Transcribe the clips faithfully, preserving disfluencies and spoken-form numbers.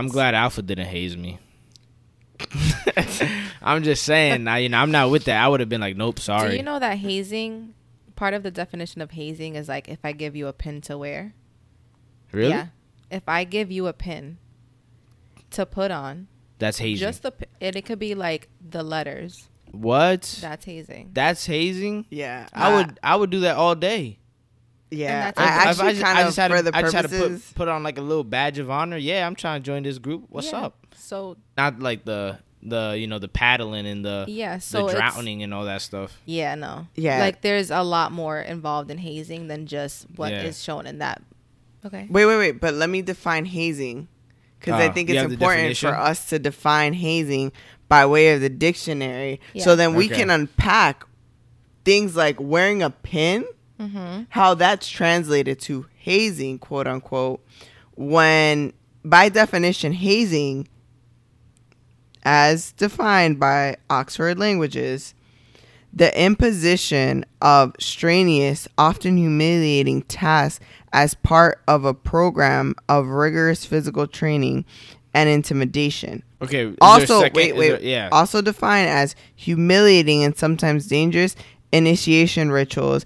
I'm glad Alpha didn't haze me. I'm just saying, I, you know, I'm not with that. I would have been like, nope, sorry. Do you know that hazing, part of the definition of hazing is like if I give you a pin to wear. Really? Yeah. If I give you a pin to put on. That's hazing. Just the, and it could be like the letters. What? That's hazing. That's hazing? Yeah. I uh, would I would do that all day. Yeah. I, I, actually I just, kind I just of had for to, the I just had to put, put on like a little badge of honor. Yeah, I'm trying to join this group. What's yeah. up? So not like the the you know the paddling and the yeah so the drowning and all that stuff. Yeah, no. Yeah. Like there's a lot more involved in hazing than just what yeah. is shown in that. Okay. Wait, wait, wait. But let me define hazing, because uh, I think it's important for us to define hazing by way of the dictionary. Yeah. So then we okay. can unpack things like wearing a pin, mm-hmm. how that's translated to hazing, quote unquote, when by definition hazing, as defined by Oxford Languages, the imposition of strenuous, often humiliating tasks as part of a program of rigorous physical training and intimidation. Okay. Also, second, wait, wait. There, yeah. Also defined as humiliating and sometimes dangerous initiation rituals,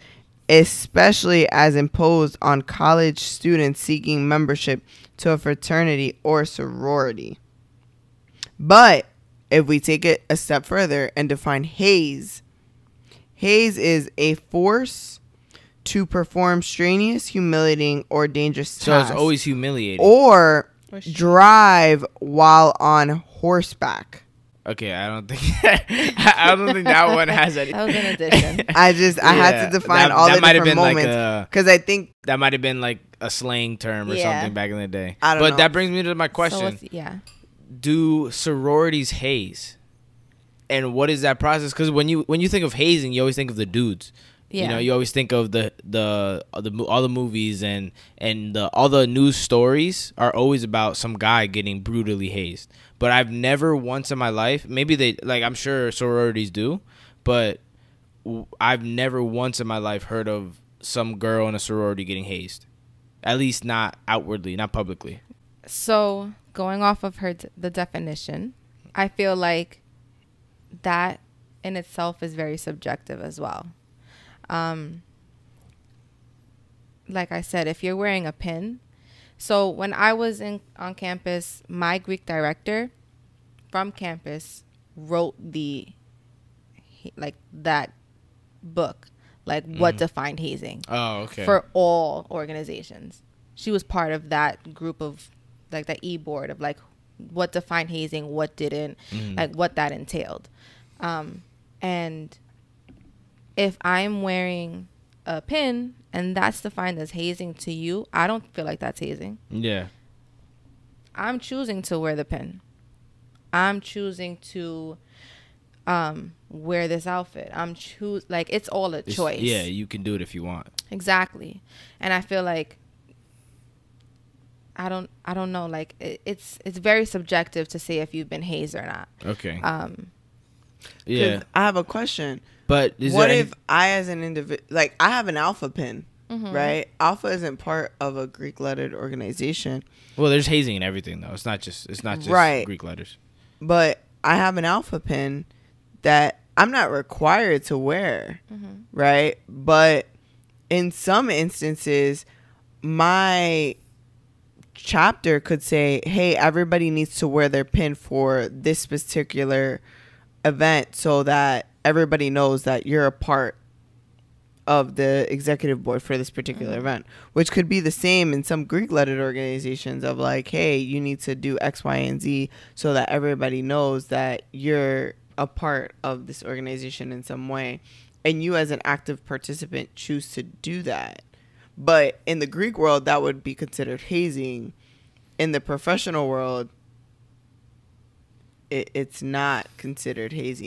especially as imposed on college students seeking membership to a fraternity or sorority. But if we take it a step further and define haze, haze is a force to perform strenuous, humiliating, or dangerous tasks. So it's always humiliating. Or drive while on horseback. Okay, I don't think I don't think that one has any. That was an addition. I just I yeah, had to define that, all that the different been moments because like I think that might have been like a slang term or yeah. something back in the day. I don't but know. That brings me to my question. So yeah. Do sororities haze? And what is that process? Because when you when you think of hazing, you always think of the dudes. Yeah. You know, you always think of the the, the all the movies and and the, all the news stories are always about some guy getting brutally hazed. But I've never once in my life, maybe they like I'm sure sororities do, but I've never once in my life heard of some girl in a sorority getting hazed. At least not outwardly, not publicly. So going off of her the definition, I feel like that in itself is very subjective as well. Um, like I said, if you're wearing a pin. So when I was in on campus, my Greek director from campus wrote the like that book, like mm. what defined hazing. Oh, okay. For all organizations, she was part of that group of like that e-board of like what defined hazing, what didn't, mm. like what that entailed, um, and. If I'm wearing a pin and that's defined as hazing to you, I don't feel like that's hazing. Yeah. I'm choosing to wear the pin. I'm choosing to um, wear this outfit. I'm choose like it's all a it's, choice. Yeah, you can do it if you want. Exactly. And I feel like I don't I don't know like it, it's it's very subjective to say if you've been hazed or not. Okay. Um Yeah. I have a question. But is what if I, as an individual, like I have an alpha pin, mm-hmm. right? Alpha isn't part of a Greek lettered organization. Well, there's hazing and everything, though. It's not just it's not just right. Greek letters. But I have an alpha pin that I'm not required to wear, mm-hmm. right? But in some instances, my chapter could say, "Hey, everybody needs to wear their pin for this particular event, so that." Everybody knows that you're a part of the executive board for this particular mm-hmm. event, which could be the same in some Greek-lettered organizations of like, hey, you need to do X, Y, and Z so that everybody knows that you're a part of this organization in some way. And you as an active participant choose to do that. But in the Greek world, that would be considered hazing. In the professional world, it, it's not considered hazing.